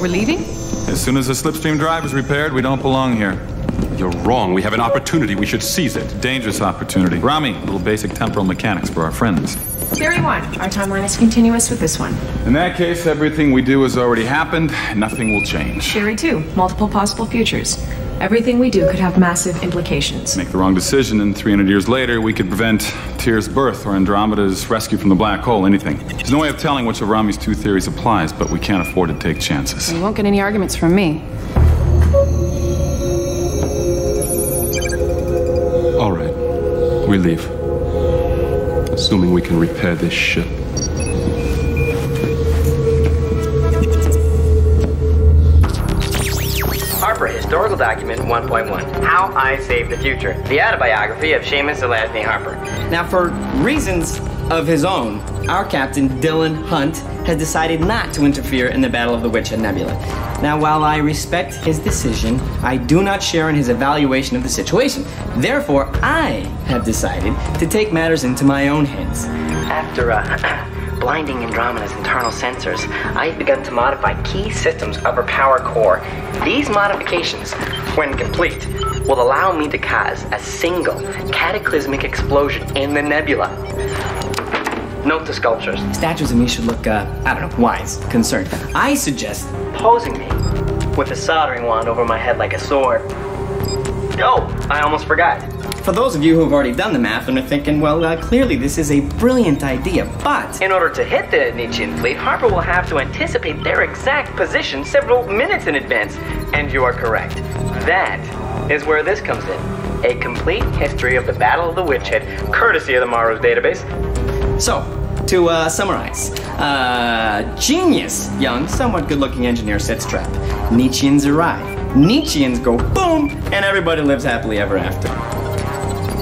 We're leaving? As soon as the Slipstream Drive is repaired, we don't belong here. You're wrong. We have an opportunity. We should seize it. Dangerous opportunity. Rommie, a little basic temporal mechanics for our friends. Theory 1. Our timeline is continuous with this one. In that case, everything we do has already happened. Nothing will change. Theory 2. Multiple possible futures. Everything we do could have massive implications. Make the wrong decision, and 300 years later, we could prevent Tyr's birth or Andromeda's rescue from the black hole, anything. There's no way of telling which of Romney's two theories applies, but we can't afford to take chances. You won't get any arguments from me. All right. We leave. Assuming we can repair this ship. Historical Document 1.1, How I Saved the Future, the autobiography of Seamus Zelazny Harper. Now, for reasons of his own, our captain, Dylan Hunt, has decided not to interfere in the Battle of the Witchhead Nebula. Now, while I respect his decision, I do not share in his evaluation of the situation. Therefore, I have decided to take matters into my own hands. After blinding Andromeda's internal sensors, I've begun to modify key systems of her power core. These modifications, when complete, will allow me to cause a single cataclysmic explosion in the nebula. Note to sculptures. Statues of me should look, I don't know, wise, concerned. I suggest posing me with a soldering wand over my head like a sword. Oh, I almost forgot. For those of you who have already done the math and are thinking, well, clearly this is a brilliant idea, but... In order to hit the Nietzschean fleet, Harper will have to anticipate their exact position several minutes in advance. And you are correct. That is where this comes in. A complete history of the Battle of the Witchhead, courtesy of the Morrow's database. So, to summarize, genius, young, somewhat good-looking engineer sets trap. Nietzscheans arrive. Nietzscheans go boom, and everybody lives happily ever after.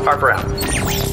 Harper out.